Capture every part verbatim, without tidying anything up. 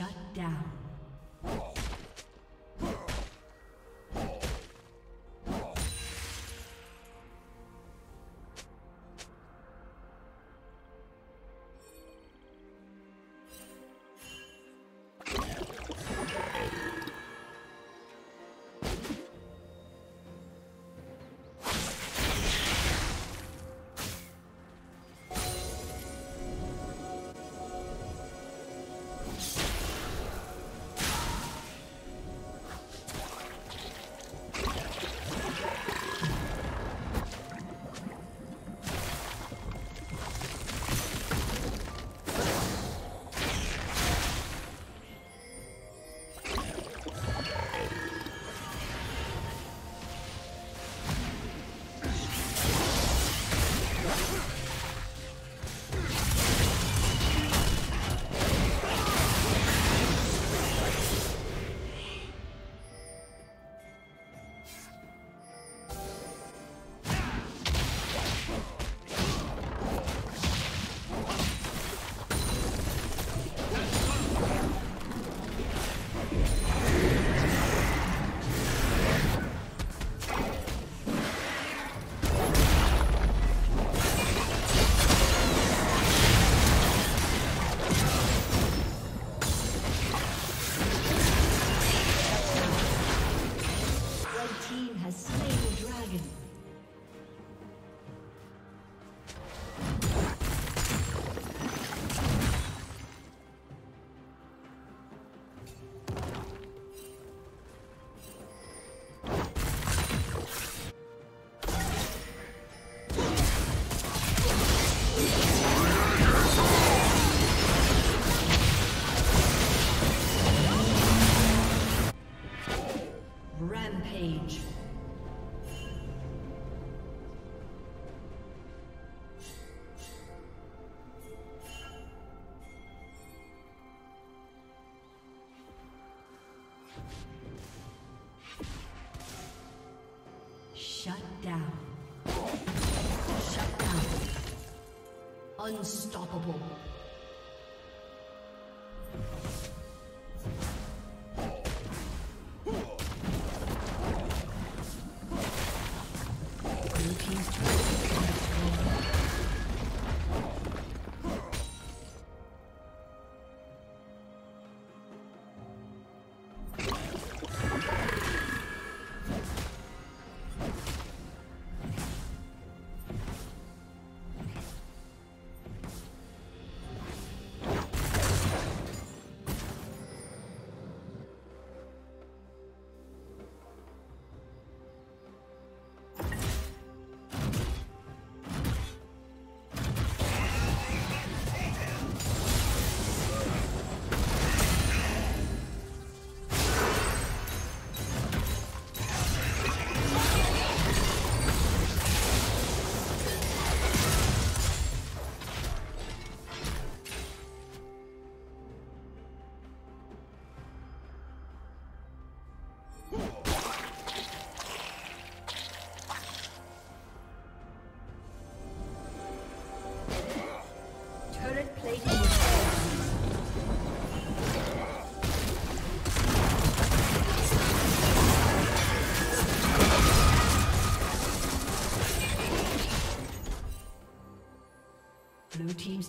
Shut down. Shut down. Shut down. Unstoppable. Blue team's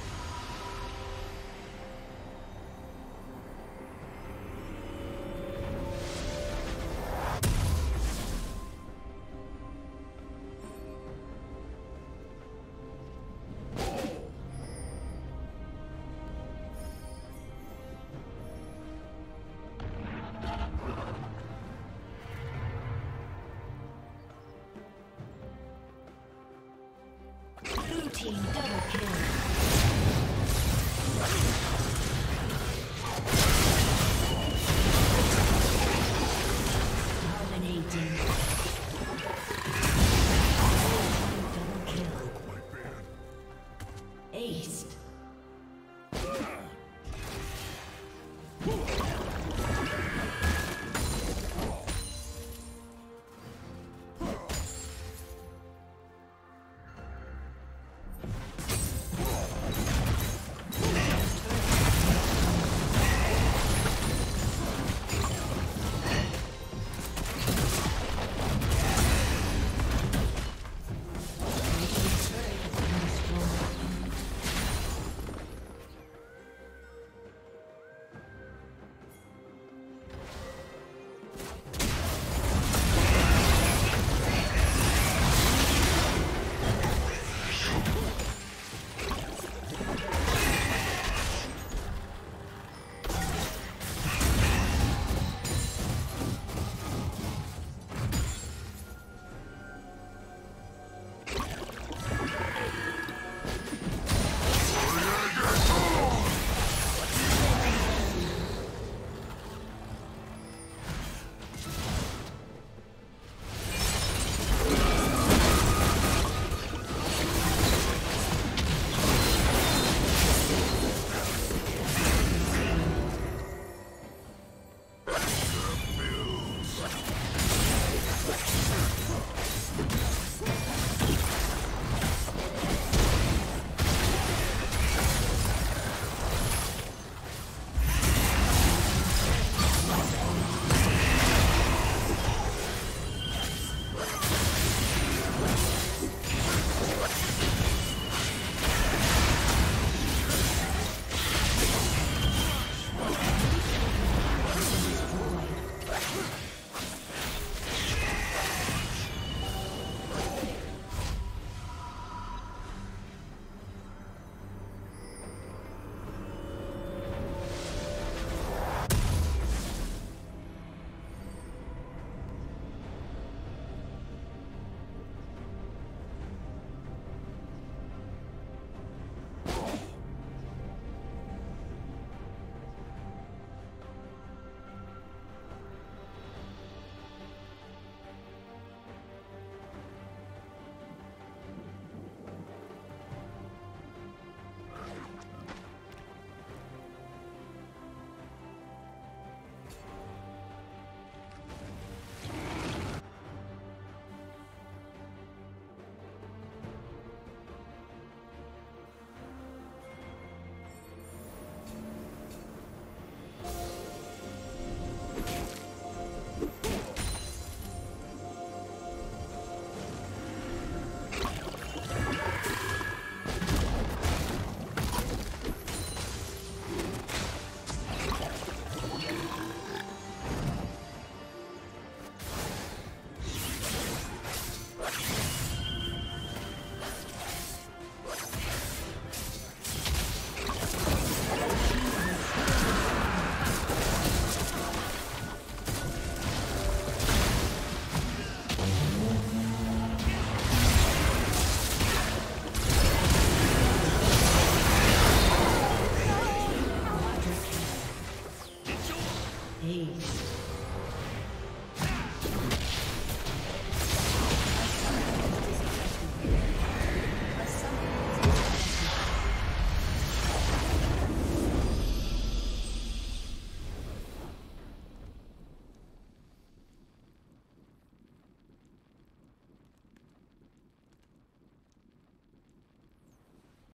Team double kill.